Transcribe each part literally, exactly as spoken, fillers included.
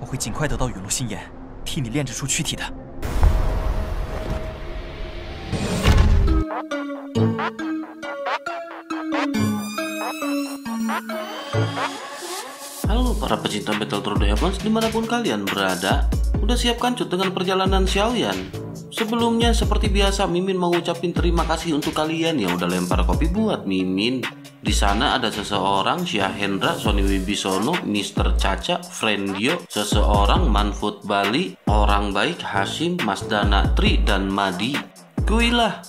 我会尽快得到陨落心炎，替你炼制出躯体的。Halo para pecinta Battle Through The Heavens dimanapun kalian berada, udah siapkan cut dengan perjalanan Xiaoyan. Sebelumnya seperti biasa Mimin mengucapkan terima kasih untuk kalian yang udah lempar kopi buat Mimin. Di sana ada seseorang Syahendra, Sony Wibisono, Mr Caca, Friendio, seseorang Manfood Bali, orang baik Hashim, Mas Danatri dan Madi. Kuilah.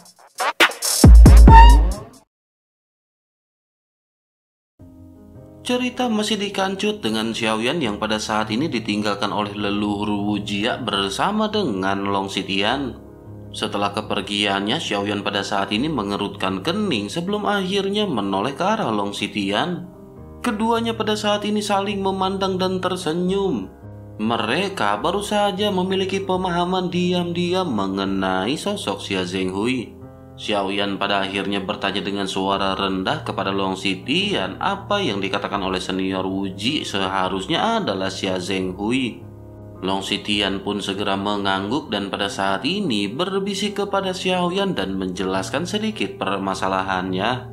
Cerita masih dikancut dengan Xiaoyan yang pada saat ini ditinggalkan oleh leluhur Wu Ji bersama dengan Long Xitian. Setelah kepergiannya, Xiaoyan pada saat ini mengerutkan kening sebelum akhirnya menoleh ke arah Long Xitian. Keduanya pada saat ini saling memandang dan tersenyum. Mereka baru saja memiliki pemahaman diam-diam mengenai sosok Xia Zhenghui. Xiaoyan pada akhirnya bertanya dengan suara rendah kepada Long Xitian apa yang dikatakan oleh senior Wu Ji seharusnya adalah Xia Zhenghui. Long Xitian pun segera mengangguk dan pada saat ini berbisik kepada Xiaoyan dan menjelaskan sedikit permasalahannya.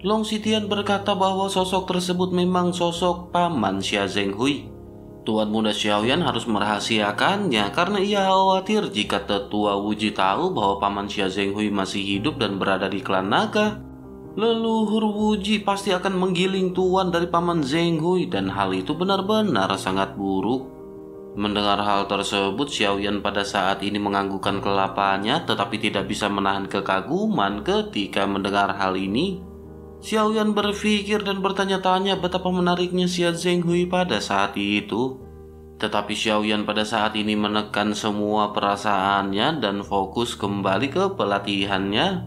Long Xitian berkata bahwa sosok tersebut memang sosok paman Xia Zhenghui. Tuan muda Xiaoyan harus merahasiakannya karena ia khawatir jika tetua Wu Ji tahu bahwa paman Xia Zhenghui masih hidup dan berada di klan naga. Leluhur Wu Ji pasti akan menggiling tuan dari paman Zhenghui dan hal itu benar-benar sangat buruk. Mendengar hal tersebut, Xiaoyan pada saat ini menganggukkan kelapanya tetapi tidak bisa menahan kekaguman ketika mendengar hal ini. Xiaoyan berpikir dan bertanya-tanya betapa menariknya Xia Zhenghui pada saat itu. Tetapi Xiaoyan pada saat ini menekan semua perasaannya dan fokus kembali ke pelatihannya.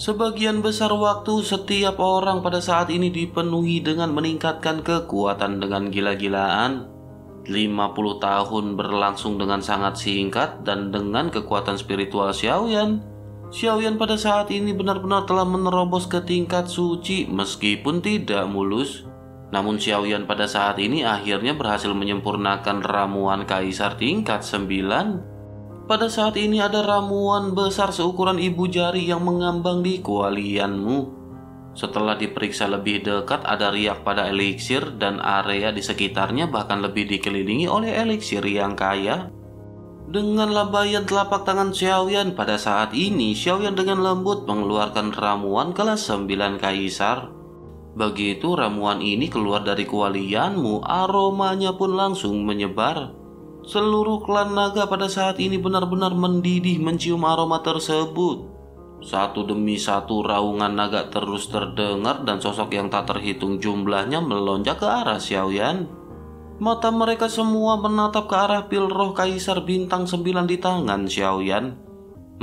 Sebagian besar waktu setiap orang pada saat ini dipenuhi dengan meningkatkan kekuatan dengan gila-gilaan. lima puluh tahun berlangsung dengan sangat singkat dan dengan kekuatan spiritual Xiaoyan. Xiaoyan pada saat ini benar-benar telah menerobos ke tingkat suci meskipun tidak mulus. Namun Xiaoyan pada saat ini akhirnya berhasil menyempurnakan ramuan kaisar tingkat sembilan. Pada saat ini ada ramuan besar seukuran ibu jari yang mengambang di kualianmu. Setelah diperiksa lebih dekat ada riak pada eliksir dan area di sekitarnya bahkan lebih dikelilingi oleh eliksir yang kaya. Dengan lambaian telapak tangan Xiaoyan pada saat ini, Xiaoyan dengan lembut mengeluarkan ramuan kelas sembilan kaisar. Begitu ramuan ini keluar dari kualianmu, aromanya pun langsung menyebar. Seluruh klan naga pada saat ini benar-benar mendidih mencium aroma tersebut. Satu demi satu raungan naga terus terdengar dan sosok yang tak terhitung jumlahnya melonjak ke arah Xiaoyan. Mata mereka semua menatap ke arah pil roh kaisar bintang sembilan di tangan Xiaoyan.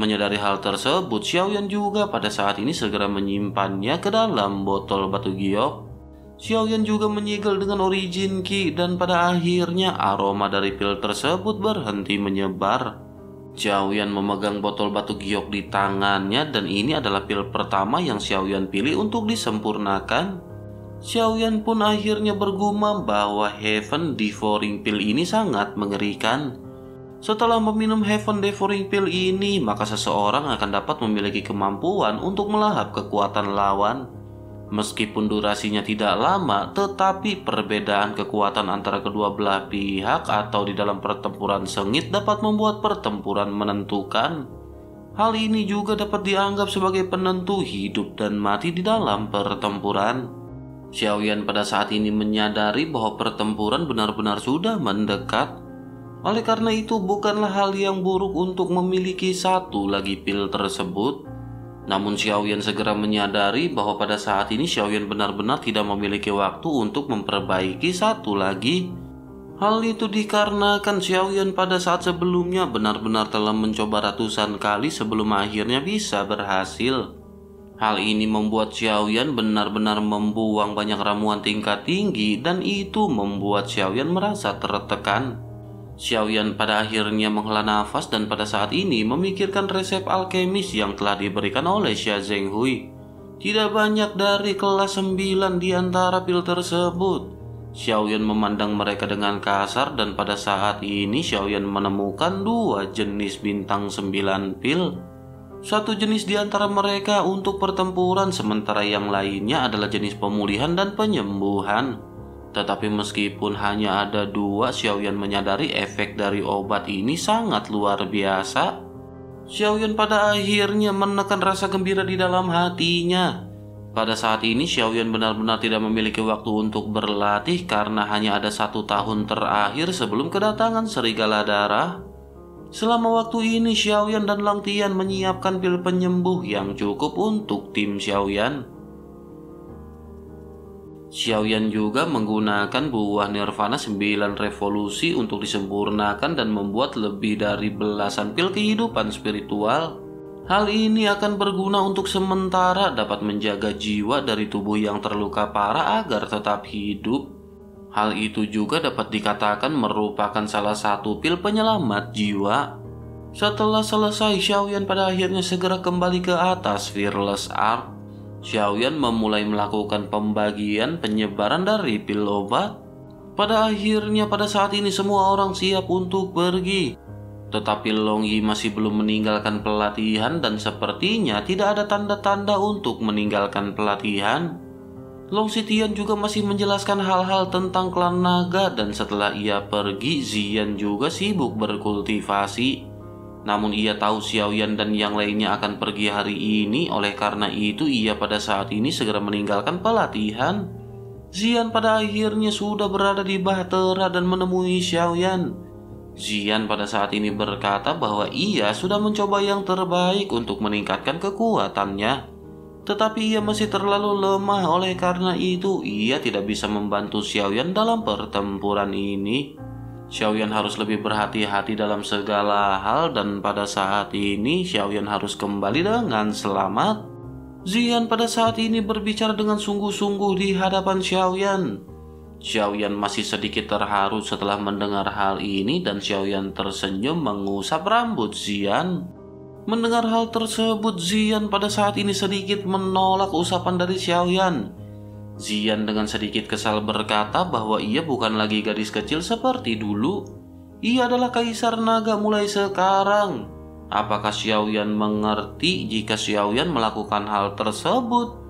Menyadari hal tersebut, Xiaoyan juga pada saat ini segera menyimpannya ke dalam botol batu giok. Xiaoyan juga menyegel dengan origin ki dan pada akhirnya aroma dari pil tersebut berhenti menyebar. Xiaoyan memegang botol batu giok di tangannya dan ini adalah pil pertama yang Xiaoyan pilih untuk disempurnakan. Xiaoyan pun akhirnya bergumam bahwa Heaven Devouring Pill ini sangat mengerikan. Setelah meminum Heaven Devouring Pill ini, maka seseorang akan dapat memiliki kemampuan untuk melahap kekuatan lawan. Meskipun durasinya tidak lama, tetapi perbedaan kekuatan antara kedua belah pihak atau di dalam pertempuran sengit dapat membuat pertempuran menentukan. Hal ini juga dapat dianggap sebagai penentu hidup dan mati di dalam pertempuran. Xiaoyan pada saat ini menyadari bahwa pertempuran benar-benar sudah mendekat. Oleh karena itu bukanlah hal yang buruk untuk memiliki satu lagi pil tersebut. Namun Xiaoyan segera menyadari bahwa pada saat ini Xiaoyan benar-benar tidak memiliki waktu untuk memperbaiki satu lagi. Hal itu dikarenakan Xiaoyan pada saat sebelumnya benar-benar telah mencoba ratusan kali sebelum akhirnya bisa berhasil. Hal ini membuat Xiaoyan benar-benar membuang banyak ramuan tingkat tinggi dan itu membuat Xiaoyan merasa tertekan. Xiaoyan pada akhirnya menghela nafas dan pada saat ini memikirkan resep alkemis yang telah diberikan oleh Xia Zhenghui. Tidak banyak dari kelas sembilan di antara pil tersebut. Xiaoyan memandang mereka dengan kasar, dan pada saat ini Xiaoyan menemukan dua jenis bintang sembilan pil. Satu jenis di antara mereka untuk pertempuran, sementara yang lainnya adalah jenis pemulihan dan penyembuhan. Tetapi meskipun hanya ada dua, Xiaoyan menyadari efek dari obat ini sangat luar biasa. Xiaoyan pada akhirnya menekan rasa gembira di dalam hatinya. Pada saat ini Xiaoyan benar-benar tidak memiliki waktu untuk berlatih karena hanya ada satu tahun terakhir sebelum kedatangan Serigala Darah. Selama waktu ini Xiaoyan dan Long Tian menyiapkan pil penyembuh yang cukup untuk tim Xiaoyan. Xiaoyan juga menggunakan buah nirvana sembilan revolusi untuk disempurnakan dan membuat lebih dari belasan pil kehidupan spiritual. Hal ini akan berguna untuk sementara dapat menjaga jiwa dari tubuh yang terluka parah agar tetap hidup. Hal itu juga dapat dikatakan merupakan salah satu pil penyelamat jiwa. Setelah selesai, Xiaoyan pada akhirnya segera kembali ke atas Fearless Ark. Xiaoyan memulai melakukan pembagian penyebaran dari pil obat. Pada akhirnya pada saat ini semua orang siap untuk pergi. Tetapi Long Yi masih belum meninggalkan pelatihan dan sepertinya tidak ada tanda-tanda untuk meninggalkan pelatihan. Long Xitian juga masih menjelaskan hal-hal tentang klan naga, dan setelah ia pergi, Xian juga sibuk berkultivasi. Namun ia tahu Xiaoyan dan yang lainnya akan pergi hari ini, oleh karena itu ia pada saat ini segera meninggalkan pelatihan. Xian pada akhirnya sudah berada di bahtera dan menemui Xiaoyan. Xian pada saat ini berkata bahwa ia sudah mencoba yang terbaik untuk meningkatkan kekuatannya. Tetapi ia masih terlalu lemah, oleh karena itu ia tidak bisa membantu Xiaoyan dalam pertempuran ini. Xiaoyan harus lebih berhati-hati dalam segala hal, dan pada saat ini Xiaoyan harus kembali dengan selamat. Xian pada saat ini berbicara dengan sungguh-sungguh di hadapan Xiaoyan. Xiaoyan masih sedikit terharu setelah mendengar hal ini, dan Xiaoyan tersenyum mengusap rambut Xian. Mendengar hal tersebut, Xian pada saat ini sedikit menolak usapan dari Xiaoyan. Xian dengan sedikit kesal berkata bahwa ia bukan lagi gadis kecil seperti dulu. Ia adalah kaisar naga mulai sekarang. Apakah Xiaoyan mengerti jika Xiaoyan melakukan hal tersebut?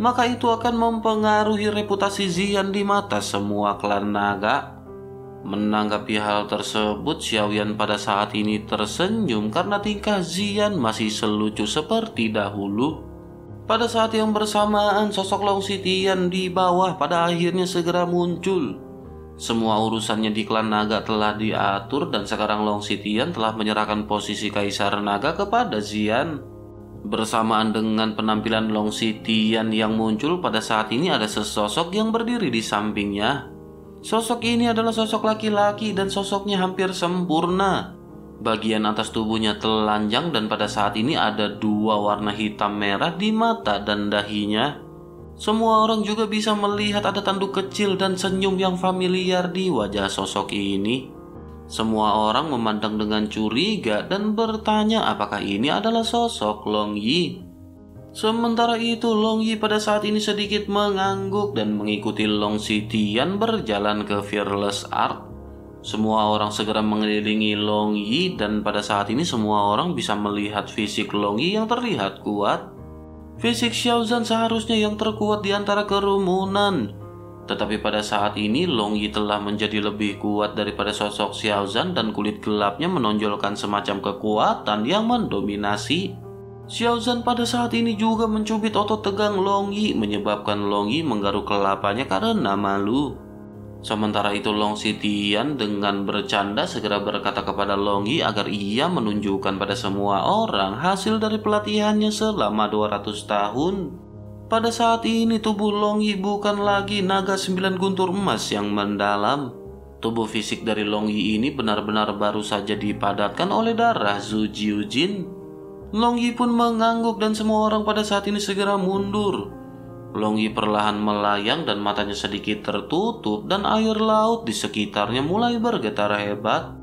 Maka itu akan mempengaruhi reputasi Xian di mata semua klan naga. Menanggapi hal tersebut, Xiaoyan pada saat ini tersenyum karena tingkah Xian masih selucu seperti dahulu. Pada saat yang bersamaan, sosok Long Xitian di bawah pada akhirnya segera muncul. Semua urusannya di klan naga telah diatur, dan sekarang Long Xitian telah menyerahkan posisi kaisar naga kepada Xian. Bersamaan dengan penampilan Long Xitian yang muncul, pada saat ini ada sesosok yang berdiri di sampingnya. Sosok ini adalah sosok laki-laki dan sosoknya hampir sempurna. Bagian atas tubuhnya telanjang, dan pada saat ini ada dua warna hitam merah di mata dan dahinya. Semua orang juga bisa melihat ada tanduk kecil dan senyum yang familiar di wajah sosok ini. Semua orang memandang dengan curiga dan bertanya apakah ini adalah sosok Long Yi. Sementara itu Long Yi pada saat ini sedikit mengangguk dan mengikuti Long Xitian berjalan ke Fearless Art. Semua orang segera mengelilingi Long Yi, dan pada saat ini semua orang bisa melihat fisik Long Yi yang terlihat kuat. Fisik Xiao Zhan seharusnya yang terkuat di antara kerumunan. Tetapi pada saat ini Long Yi telah menjadi lebih kuat daripada sosok Xiao Zhan, dan kulit gelapnya menonjolkan semacam kekuatan yang mendominasi. Xiao Zhan pada saat ini juga mencubit otot tegang Long Yi, menyebabkan Long Yi menggaruk kelapanya karena malu. Sementara itu Long Xitian dengan bercanda segera berkata kepada Long Yi agar ia menunjukkan pada semua orang hasil dari pelatihannya selama dua ratus tahun. Pada saat ini tubuh Long Yi bukan lagi naga sembilan guntur emas yang mendalam. Tubuh fisik dari Long Yi ini benar-benar baru saja dipadatkan oleh darah Zhu Jiu Jin. Long Yi pun mengangguk dan semua orang pada saat ini segera mundur. Long Yi perlahan melayang dan matanya sedikit tertutup, dan air laut di sekitarnya mulai bergetar hebat.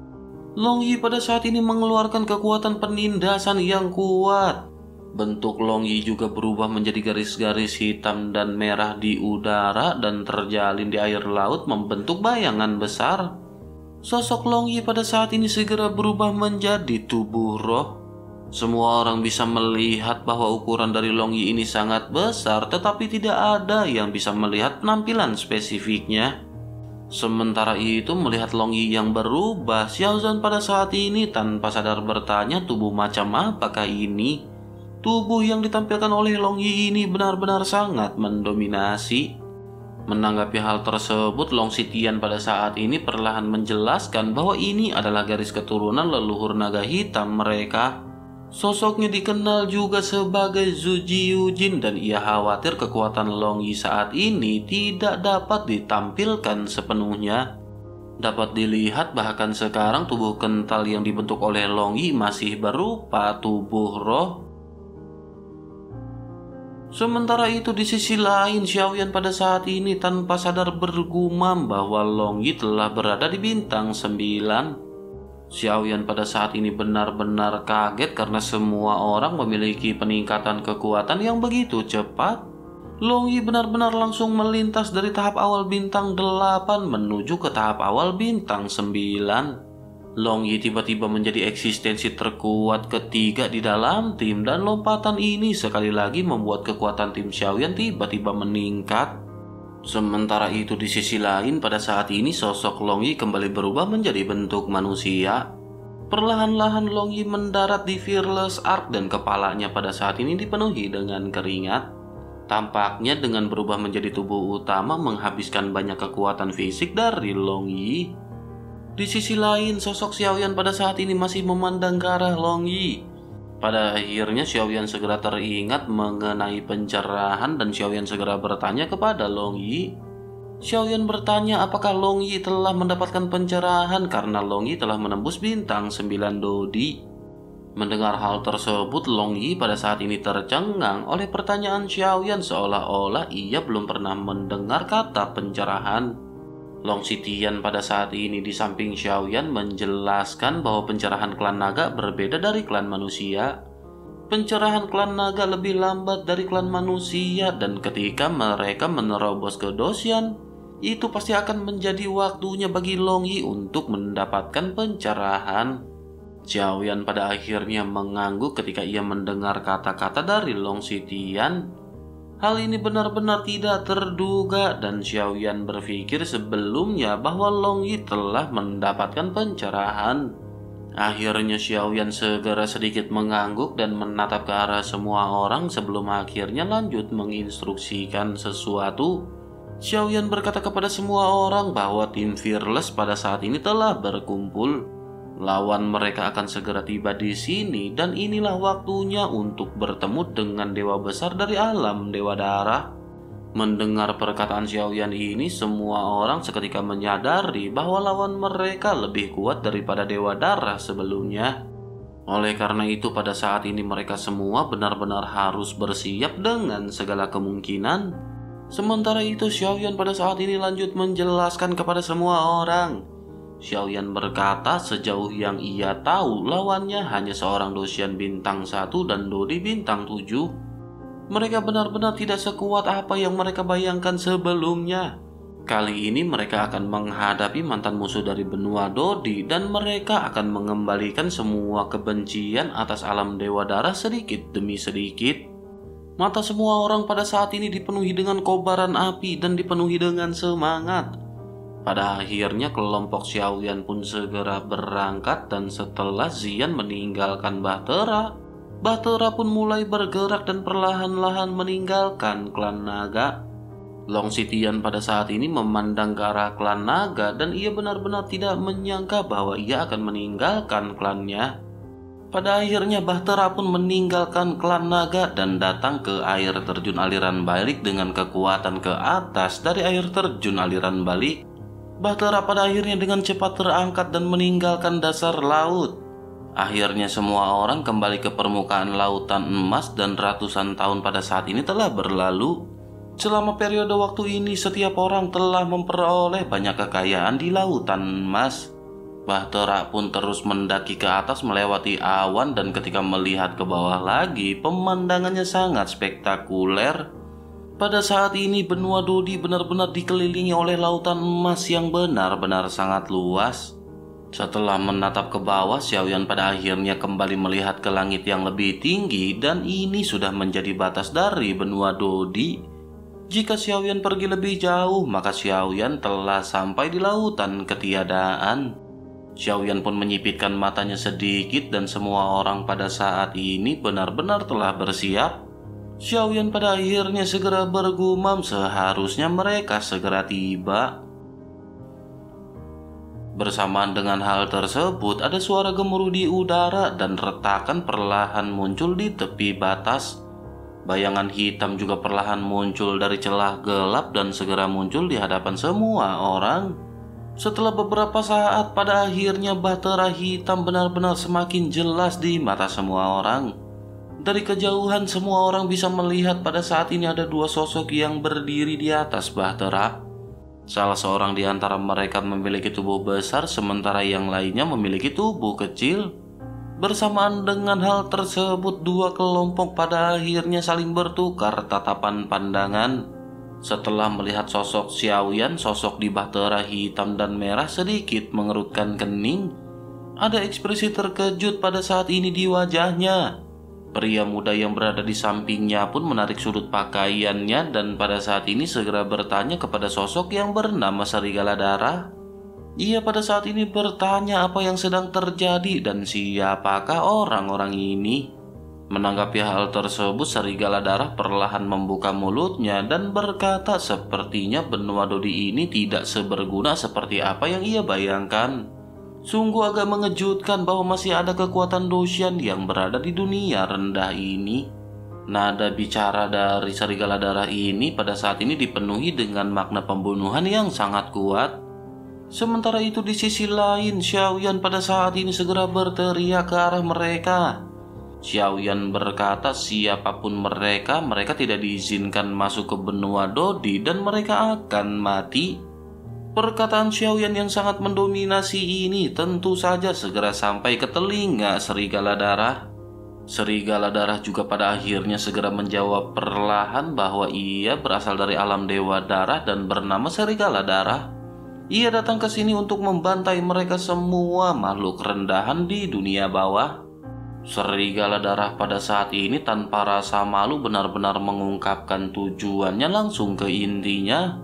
Long Yi pada saat ini mengeluarkan kekuatan penindasan yang kuat. Bentuk Long Yi juga berubah menjadi garis-garis hitam dan merah di udara dan terjalin di air laut membentuk bayangan besar. Sosok Long Yi pada saat ini segera berubah menjadi tubuh roh. Semua orang bisa melihat bahwa ukuran dari Long Yi ini sangat besar, tetapi tidak ada yang bisa melihat penampilan spesifiknya. Sementara itu, melihat Long Yi yang berubah, Xiao Zhan pada saat ini tanpa sadar bertanya, tubuh macam apakah ini? Tubuh yang ditampilkan oleh Long Yi ini benar-benar sangat mendominasi. Menanggapi hal tersebut, Long Xitian pada saat ini perlahan menjelaskan bahwa ini adalah garis keturunan leluhur naga hitam mereka. Sosoknya dikenal juga sebagai Zhu Jiu Jin dan ia khawatir kekuatan Long Yi saat ini tidak dapat ditampilkan sepenuhnya. Dapat dilihat bahkan sekarang tubuh kental yang dibentuk oleh Long Yi masih berupa tubuh roh. Sementara itu di sisi lain, Xiaoyan pada saat ini tanpa sadar bergumam bahwa Long Yi telah berada di bintang sembilan. Xiaoyan pada saat ini benar-benar kaget karena semua orang memiliki peningkatan kekuatan yang begitu cepat. Long Yi benar-benar langsung melintas dari tahap awal bintang delapan menuju ke tahap awal bintang sembilan. Long Yi tiba-tiba menjadi eksistensi terkuat ketiga di dalam tim dan lompatan ini sekali lagi membuat kekuatan tim Xiaoyan tiba-tiba meningkat. Sementara itu di sisi lain pada saat ini sosok Long Yi kembali berubah menjadi bentuk manusia. Perlahan-lahan Long Yi mendarat di Fearless Ark dan kepalanya pada saat ini dipenuhi dengan keringat. Tampaknya dengan berubah menjadi tubuh utama menghabiskan banyak kekuatan fisik dari Long Yi. Di sisi lain sosok Xiaoyan pada saat ini masih memandang ke arah Long Yi. Pada akhirnya Xiaoyan segera teringat mengenai pencerahan dan Xiaoyan segera bertanya kepada Long Yi. Xiaoyan bertanya apakah Long Yi telah mendapatkan pencerahan karena Long Yi telah menembus bintang sembilan Dou Di. Mendengar hal tersebut Long Yi pada saat ini tercengang oleh pertanyaan Xiaoyan seolah-olah ia belum pernah mendengar kata pencerahan. Long Xitian pada saat ini di samping Xiaoyan menjelaskan bahwa pencerahan klan naga berbeda dari klan manusia. Pencerahan klan naga lebih lambat dari klan manusia dan ketika mereka menerobos ke Dou Shen, itu pasti akan menjadi waktunya bagi Long Yi untuk mendapatkan pencerahan. Xiaoyan pada akhirnya mengangguk ketika ia mendengar kata-kata dari Long Xitian. Hal ini benar-benar tidak terduga dan Xiaoyan berpikir sebelumnya bahwa Long Yi telah mendapatkan pencerahan. Akhirnya Xiaoyan segera sedikit mengangguk dan menatap ke arah semua orang sebelum akhirnya lanjut menginstruksikan sesuatu. Xiaoyan berkata kepada semua orang bahwa tim Fearless pada saat ini telah berkumpul. Lawan mereka akan segera tiba di sini dan inilah waktunya untuk bertemu dengan dewa besar dari alam dewa darah. Mendengar perkataan Xiaoyan ini, semua orang seketika menyadari bahwa lawan mereka lebih kuat daripada dewa darah sebelumnya. Oleh karena itu pada saat ini mereka semua benar-benar harus bersiap dengan segala kemungkinan. Sementara itu Xiaoyan pada saat ini lanjut menjelaskan kepada semua orang. Xiaoyan berkata sejauh yang ia tahu lawannya hanya seorang Dou Shen bintang satu dan Dou Di bintang tujuh. Mereka benar-benar tidak sekuat apa yang mereka bayangkan sebelumnya. Kali ini mereka akan menghadapi mantan musuh dari benua Dou Di dan mereka akan mengembalikan semua kebencian atas alam dewa darah sedikit demi sedikit. Mata semua orang pada saat ini dipenuhi dengan kobaran api dan dipenuhi dengan semangat. Pada akhirnya kelompok Xiaoyan pun segera berangkat dan setelah Xian meninggalkan Bahtera, Bahtera pun mulai bergerak dan perlahan-lahan meninggalkan klan naga. Long Xitian pada saat ini memandang ke arah klan naga dan ia benar-benar tidak menyangka bahwa ia akan meninggalkan klannya. Pada akhirnya Bahtera pun meninggalkan klan naga dan datang ke air terjun aliran balik dengan kekuatan ke atas dari air terjun aliran balik. Bahtera pada akhirnya dengan cepat terangkat dan meninggalkan dasar laut. Akhirnya semua orang kembali ke permukaan lautan emas dan ratusan tahun pada saat ini telah berlalu. Selama periode waktu ini setiap orang telah memperoleh banyak kekayaan di lautan emas. Bahtera pun terus mendaki ke atas melewati awan, dan ketika melihat ke bawah lagi, pemandangannya sangat spektakuler. Pada saat ini benua Dou Di benar-benar dikelilingi oleh lautan emas yang benar-benar sangat luas. Setelah menatap ke bawah, Xiaoyan pada akhirnya kembali melihat ke langit yang lebih tinggi, dan ini sudah menjadi batas dari benua Dou Di. Jika Xiaoyan pergi lebih jauh, maka Xiaoyan telah sampai di lautan ketiadaan. Xiaoyan pun menyipitkan matanya sedikit, dan semua orang pada saat ini benar-benar telah bersiap. Xiaoyan pada akhirnya segera bergumam, seharusnya mereka segera tiba. Bersamaan dengan hal tersebut, ada suara gemuruh di udara dan retakan perlahan muncul di tepi batas. Bayangan hitam juga perlahan muncul dari celah gelap dan segera muncul di hadapan semua orang. Setelah beberapa saat, pada akhirnya bahtera hitam benar-benar semakin jelas di mata semua orang. Dari kejauhan semua orang bisa melihat pada saat ini ada dua sosok yang berdiri di atas bahtera. Salah seorang di antara mereka memiliki tubuh besar, sementara yang lainnya memiliki tubuh kecil. Bersamaan dengan hal tersebut, dua kelompok pada akhirnya saling bertukar tatapan pandangan. Setelah melihat sosok Xiaoyan, sosok di bahtera hitam dan merah sedikit mengerutkan kening. Ada ekspresi terkejut pada saat ini di wajahnya. Pria muda yang berada di sampingnya pun menarik sudut pakaiannya dan pada saat ini segera bertanya kepada sosok yang bernama Sarigala Darah. Ia pada saat ini bertanya apa yang sedang terjadi dan siapakah orang-orang ini. Menanggapi hal tersebut, Sarigala Darah perlahan membuka mulutnya dan berkata sepertinya benua Dou Di ini tidak seberguna seperti apa yang ia bayangkan. Sungguh agak mengejutkan bahwa masih ada kekuatan Dou Shen yang berada di dunia rendah ini. Nada bicara dari Sarigala Darah ini pada saat ini dipenuhi dengan makna pembunuhan yang sangat kuat. Sementara itu di sisi lain, Xiaoyan pada saat ini segera berteriak ke arah mereka. Xiaoyan berkata siapapun mereka, mereka tidak diizinkan masuk ke benua Dou Di dan mereka akan mati. Perkataan Xiaoyan yang sangat mendominasi ini tentu saja segera sampai ke telinga Sarigala Darah. Sarigala Darah juga pada akhirnya segera menjawab perlahan bahwa ia berasal dari alam Dewa Darah dan bernama Sarigala Darah. Ia datang ke sini untuk membantai mereka semua makhluk rendahan di dunia bawah. Sarigala Darah pada saat ini tanpa rasa malu benar-benar mengungkapkan tujuannya langsung ke intinya.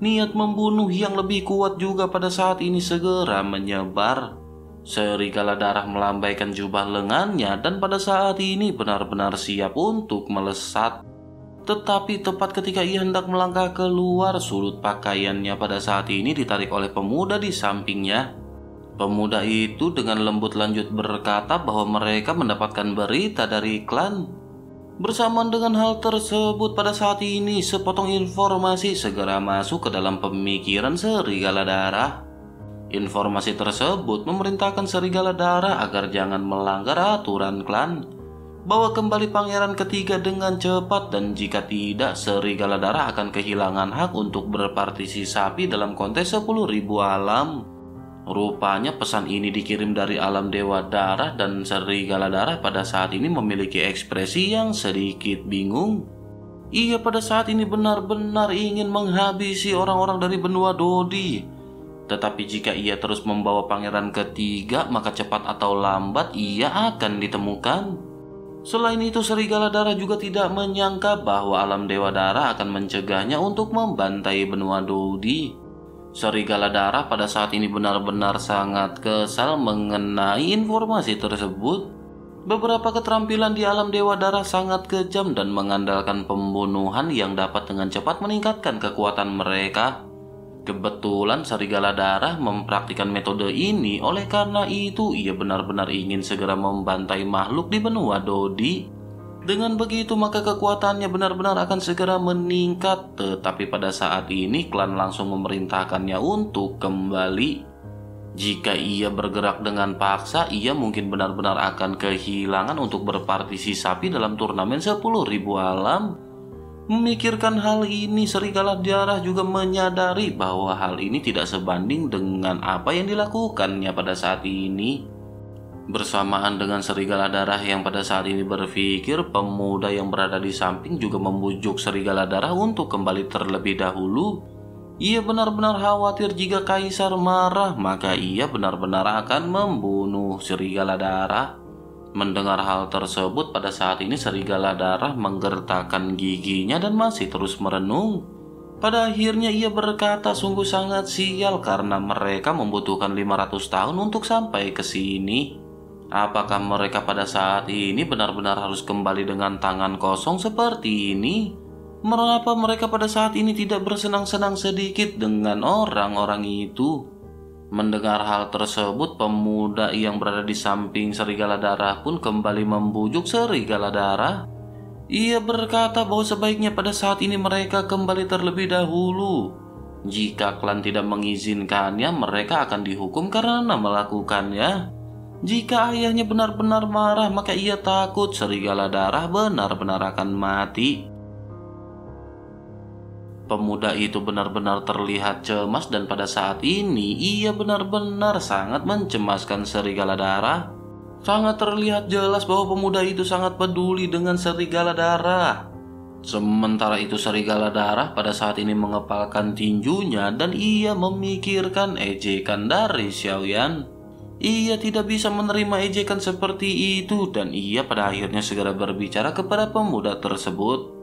Niat membunuh yang lebih kuat juga pada saat ini segera menyebar. Sarigala Darah melambaikan jubah lengannya dan pada saat ini benar-benar siap untuk melesat. Tetapi tepat ketika ia hendak melangkah keluar, sudut pakaiannya pada saat ini ditarik oleh pemuda di sampingnya. Pemuda itu dengan lembut lanjut berkata bahwa mereka mendapatkan berita dari klan. Bersamaan dengan hal tersebut pada saat ini sepotong informasi segera masuk ke dalam pemikiran Sarigala Darah. Informasi tersebut memerintahkan Sarigala Darah agar jangan melanggar aturan klan. Bawa kembali pangeran ketiga dengan cepat dan jika tidak Sarigala Darah akan kehilangan hak untuk berpartisipasi dalam kontes sepuluh ribu alam. Rupanya pesan ini dikirim dari alam Dewa Darah dan Sarigala Darah pada saat ini memiliki ekspresi yang sedikit bingung. Ia pada saat ini benar-benar ingin menghabisi orang-orang dari benua Dou Di. Tetapi jika ia terus membawa pangeran ketiga, maka cepat atau lambat ia akan ditemukan. Selain itu Sarigala Darah juga tidak menyangka bahwa alam Dewa Darah akan mencegahnya untuk membantai benua Dou Di. Sarigala Darah pada saat ini benar-benar sangat kesal mengenai informasi tersebut. Beberapa keterampilan di alam Dewa Darah sangat kejam dan mengandalkan pembunuhan yang dapat dengan cepat meningkatkan kekuatan mereka. Kebetulan Sarigala Darah mempraktikkan metode ini, oleh karena itu ia benar-benar ingin segera membantai makhluk di benua Dou Di. Dengan begitu maka kekuatannya benar-benar akan segera meningkat, tetapi pada saat ini klan langsung memerintahkannya untuk kembali. Jika ia bergerak dengan paksa, ia mungkin benar-benar akan kehilangan untuk berpartisipasi dalam turnamen sepuluh ribu alam. Memikirkan hal ini, Serigala Darah juga menyadari bahwa hal ini tidak sebanding dengan apa yang dilakukannya pada saat ini. Bersamaan dengan Serigala Darah yang pada saat ini berpikir, pemuda yang berada di samping juga membujuk Serigala Darah untuk kembali terlebih dahulu. Ia benar-benar khawatir jika Kaisar marah, maka ia benar-benar akan membunuh Serigala Darah. Mendengar hal tersebut, pada saat ini Serigala Darah menggertakkan giginya dan masih terus merenung. Pada akhirnya ia berkata, sungguh sangat sial karena mereka membutuhkan lima ratus tahun untuk sampai ke sini. Apakah mereka pada saat ini benar-benar harus kembali dengan tangan kosong seperti ini? Mengapa mereka pada saat ini tidak bersenang-senang sedikit dengan orang-orang itu? Mendengar hal tersebut, pemuda yang berada di samping Serigala Darah pun kembali membujuk Serigala Darah. Ia berkata bahwa sebaiknya pada saat ini mereka kembali terlebih dahulu. Jika klan tidak mengizinkannya, mereka akan dihukum karena melakukannya. Jika ayahnya benar-benar marah, maka ia takut Serigala Darah benar-benar akan mati. Pemuda itu benar-benar terlihat cemas dan pada saat ini ia benar-benar sangat mencemaskan Serigala Darah. Sangat terlihat jelas bahwa pemuda itu sangat peduli dengan Serigala Darah. Sementara itu Serigala Darah pada saat ini mengepalkan tinjunya dan ia memikirkan ejekan dari Xiaoyan. Ia tidak bisa menerima ejekan seperti itu dan ia pada akhirnya segera berbicara kepada pemuda tersebut.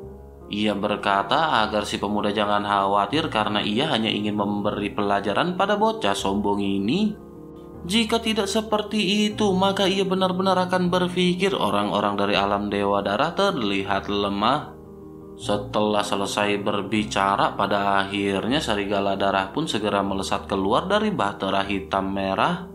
Ia berkata agar si pemuda jangan khawatir karena ia hanya ingin memberi pelajaran pada bocah sombong ini. Jika tidak seperti itu, maka ia benar-benar akan berpikir orang-orang dari alam Dewa Darah terlihat lemah. Setelah selesai berbicara, pada akhirnya Serigala Darah pun segera melesat keluar dari bahtera hitam merah.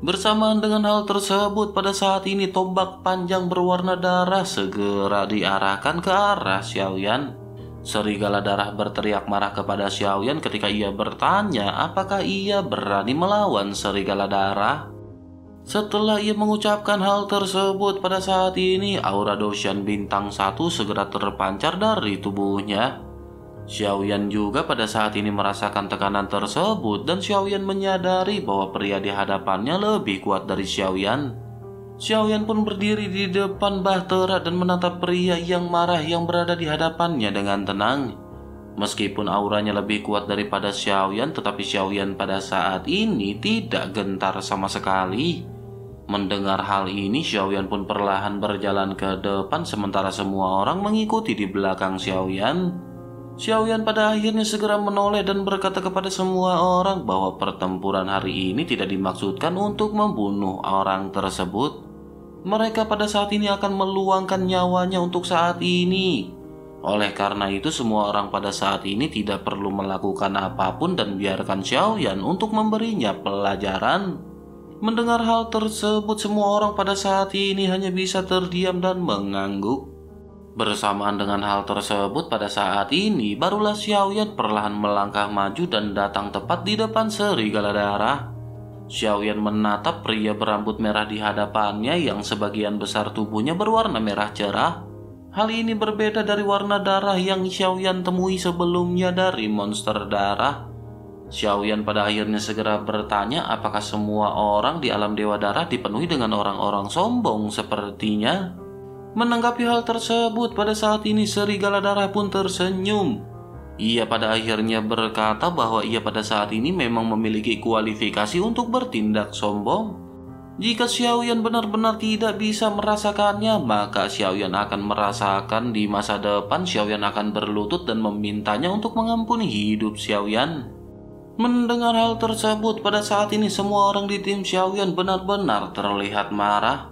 Bersamaan dengan hal tersebut, pada saat ini tombak panjang berwarna darah segera diarahkan ke arah Xiaoyan. Serigala Darah berteriak marah kepada Xiaoyan ketika ia bertanya apakah ia berani melawan Serigala Darah. Setelah ia mengucapkan hal tersebut, pada saat ini aura Dou Shen bintang satu segera terpancar dari tubuhnya. Xiaoyan juga pada saat ini merasakan tekanan tersebut dan Xiaoyan menyadari bahwa pria di hadapannya lebih kuat dari Xiaoyan. Xiaoyan pun berdiri di depan bahtera dan menatap pria yang marah yang berada di hadapannya dengan tenang. Meskipun auranya lebih kuat daripada Xiaoyan, tetapi Xiaoyan pada saat ini tidak gentar sama sekali. Mendengar hal ini, Xiaoyan pun perlahan berjalan ke depan sementara semua orang mengikuti di belakang Xiaoyan. Xiaoyan pada akhirnya segera menoleh dan berkata kepada semua orang bahwa pertempuran hari ini tidak dimaksudkan untuk membunuh orang tersebut. Mereka pada saat ini akan meluangkan nyawanya untuk saat ini. Oleh karena itu semua orang pada saat ini tidak perlu melakukan apapun dan biarkan Xiaoyan untuk memberinya pelajaran. Mendengar hal tersebut, semua orang pada saat ini hanya bisa terdiam dan mengangguk. Bersamaan dengan hal tersebut, pada saat ini barulah Xiaoyan perlahan melangkah maju dan datang tepat di depan Serigala Darah. Xiaoyan menatap pria berambut merah di hadapannya yang sebagian besar tubuhnya berwarna merah cerah. Hal ini berbeda dari warna darah yang Xiaoyan temui sebelumnya dari monster darah. Xiaoyan pada akhirnya segera bertanya apakah semua orang di alam Dewa Darah dipenuhi dengan orang-orang sombong sepertinya. Menanggapi hal tersebut, pada saat ini Serigala Darah pun tersenyum. Ia pada akhirnya berkata bahwa ia pada saat ini memang memiliki kualifikasi untuk bertindak sombong. Jika Xiaoyan benar-benar tidak bisa merasakannya, maka Xiaoyan akan merasakan di masa depan. Xiaoyan akan berlutut dan memintanya untuk mengampuni hidup Xiaoyan. Mendengar hal tersebut, pada saat ini semua orang di tim Xiaoyan benar-benar terlihat marah.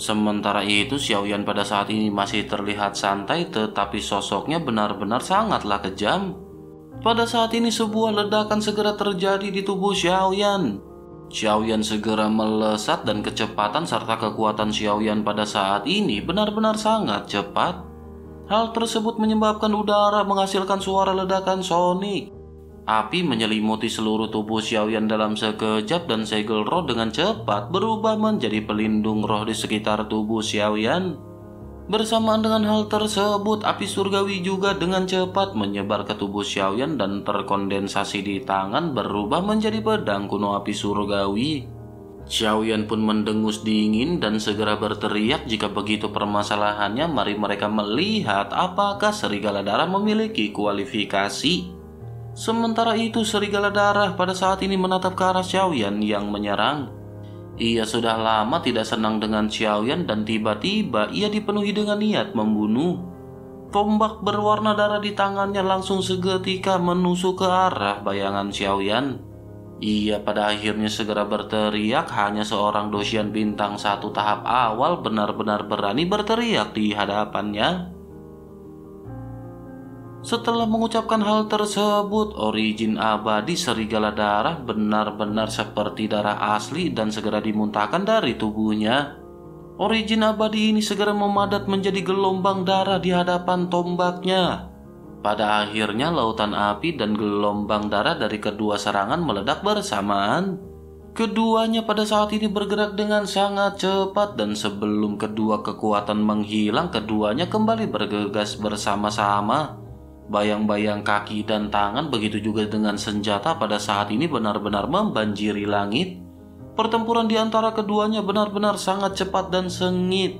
Sementara itu Xiaoyan pada saat ini masih terlihat santai tetapi sosoknya benar-benar sangatlah kejam. Pada saat ini sebuah ledakan segera terjadi di tubuh Xiaoyan. Xiaoyan segera melesat dan kecepatan serta kekuatan Xiaoyan pada saat ini benar-benar sangat cepat. Hal tersebut menyebabkan udara menghasilkan suara ledakan sonik. Api menyelimuti seluruh tubuh Xiaoyan dalam sekejap dan segel roh dengan cepat berubah menjadi pelindung roh di sekitar tubuh Xiaoyan. Bersamaan dengan hal tersebut, api surgawi juga dengan cepat menyebar ke tubuh Xiaoyan dan terkondensasi di tangan berubah menjadi pedang kuno api surgawi. Xiaoyan pun mendengus dingin dan segera berteriak jika begitu permasalahannya, mari mereka melihat apakah Serigala Darah memiliki kualifikasi. Sementara itu, Serigala Darah pada saat ini menatap ke arah Xiaoyan yang menyerang. Ia sudah lama tidak senang dengan Xiaoyan dan tiba-tiba ia dipenuhi dengan niat membunuh. Tombak berwarna darah di tangannya langsung seketika menusuk ke arah bayangan Xiaoyan. Ia pada akhirnya segera berteriak. Hanya seorang dosian bintang satu tahap awal benar-benar berani berteriak di hadapannya. Setelah mengucapkan hal tersebut, origin abadi Serigala Darah benar-benar seperti darah asli dan segera dimuntahkan dari tubuhnya. Origin abadi ini segera memadat menjadi gelombang darah di hadapan tombaknya. Pada akhirnya lautan api dan gelombang darah dari kedua serangan meledak bersamaan. Keduanya pada saat ini bergerak dengan sangat cepat dan sebelum kedua kekuatan menghilang, keduanya kembali bergegas bersama-sama. Bayang-bayang kaki dan tangan, begitu juga dengan senjata, pada saat ini benar-benar membanjiri langit. Pertempuran di antara keduanya benar-benar sangat cepat dan sengit.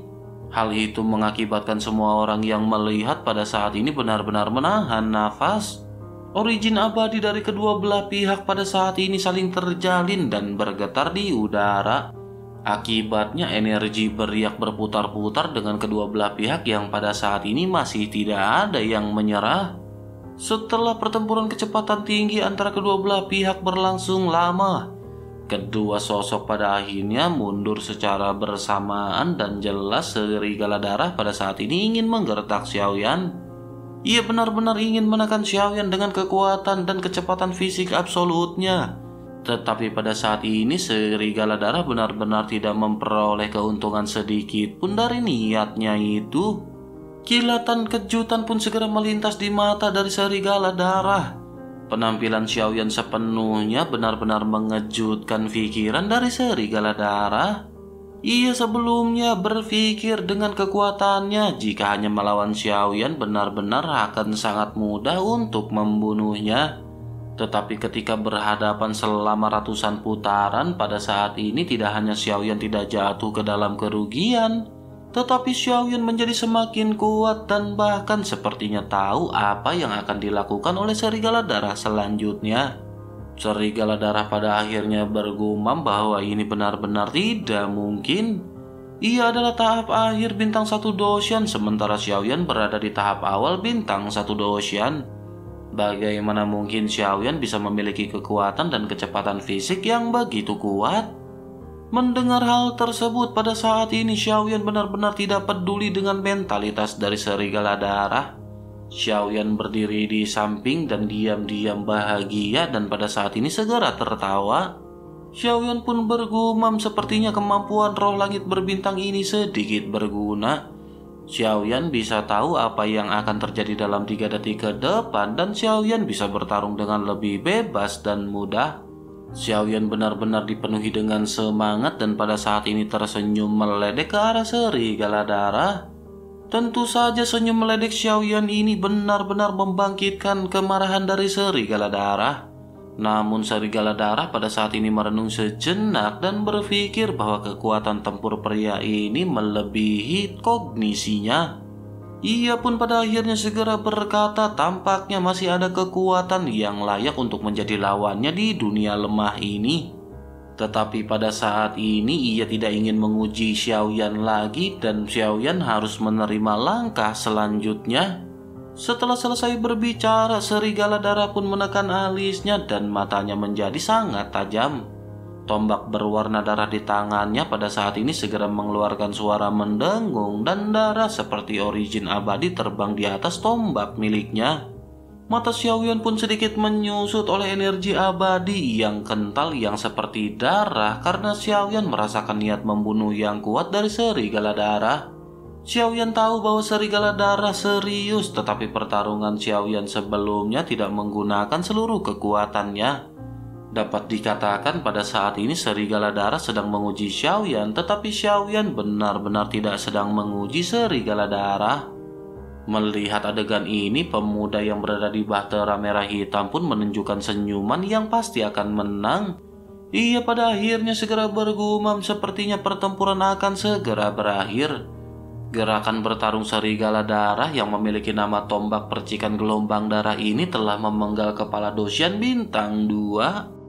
Hal itu mengakibatkan semua orang yang melihat pada saat ini benar-benar menahan nafas. Origin abadi dari kedua belah pihak pada saat ini saling terjalin dan bergetar di udara. Akibatnya energi beriak berputar-putar dengan kedua belah pihak yang pada saat ini masih tidak ada yang menyerah. Setelah pertempuran kecepatan tinggi antara kedua belah pihak berlangsung lama, kedua sosok pada akhirnya mundur secara bersamaan dan jelas Serigala Darah pada saat ini ingin menggertak Xiaoyan. Ia benar-benar ingin menekan Xiaoyan dengan kekuatan dan kecepatan fisik absolutnya. Tetapi pada saat ini Serigala Darah benar-benar tidak memperoleh keuntungan sedikit pun dari niatnya itu. Kilatan kejutan pun segera melintas di mata dari Serigala Darah. Penampilan Xiaoyan sepenuhnya benar-benar mengejutkan pikiran dari Serigala Darah. Ia sebelumnya berpikir dengan kekuatannya jika hanya melawan Xiaoyan benar-benar akan sangat mudah untuk membunuhnya. Tetapi ketika berhadapan selama ratusan putaran, pada saat ini tidak hanya Xiaoyan tidak jatuh ke dalam kerugian, tetapi Xiaoyan menjadi semakin kuat dan bahkan sepertinya tahu apa yang akan dilakukan oleh Serigala Darah selanjutnya. Serigala Darah pada akhirnya bergumam bahwa ini benar-benar tidak mungkin. Ia adalah tahap akhir bintang satu dosian, sementara Xiaoyan berada di tahap awal bintang satu dosian. Bagaimana mungkin Xiaoyan bisa memiliki kekuatan dan kecepatan fisik yang begitu kuat? Mendengar hal tersebut, pada saat ini Xiaoyan benar-benar tidak peduli dengan mentalitas dari Serigala Darah. Xiaoyan berdiri di samping dan diam-diam bahagia dan pada saat ini segera tertawa. Xiaoyan pun bergumam sepertinya kemampuan roh langit berbintang ini sedikit berguna. Xiaoyan bisa tahu apa yang akan terjadi dalam tiga detik ke depan dan Xiaoyan bisa bertarung dengan lebih bebas dan mudah. Xiaoyan benar-benar dipenuhi dengan semangat dan pada saat ini tersenyum meledek ke arah Serigala Darah. Tentu saja senyum meledek Xiaoyan ini benar-benar membangkitkan kemarahan dari Serigala Darah. Namun Serigala Darah pada saat ini merenung sejenak dan berpikir bahwa kekuatan tempur pria ini melebihi kognisinya. Ia pun pada akhirnya segera berkata tampaknya masih ada kekuatan yang layak untuk menjadi lawannya di dunia lemah ini. Tetapi pada saat ini ia tidak ingin menguji Xiaoyan lagi dan Xiaoyan harus menerima langkah selanjutnya. Setelah selesai berbicara, Serigala Darah pun menekan alisnya dan matanya menjadi sangat tajam. Tombak berwarna darah di tangannya pada saat ini segera mengeluarkan suara mendengung dan darah seperti origin abadi terbang di atas tombak miliknya. Mata Xiaoyan pun sedikit menyusut oleh energi abadi yang kental yang seperti darah karena Xiaoyan merasakan niat membunuh yang kuat dari Serigala Darah. Xiaoyan tahu bahwa Serigala Darah serius, tetapi pertarungan Xiaoyan sebelumnya tidak menggunakan seluruh kekuatannya. Dapat dikatakan pada saat ini Serigala Darah sedang menguji Xiaoyan, tetapi Xiaoyan benar-benar tidak sedang menguji Serigala Darah. Melihat adegan ini, pemuda yang berada di bahtera merah hitam pun menunjukkan senyuman yang pasti akan menang. Ia pada akhirnya segera bergumam, sepertinya pertempuran akan segera berakhir. Gerakan bertarung Serigala Darah yang memiliki nama tombak percikan gelombang darah ini telah memenggal kepala Dou Shen bintang dua.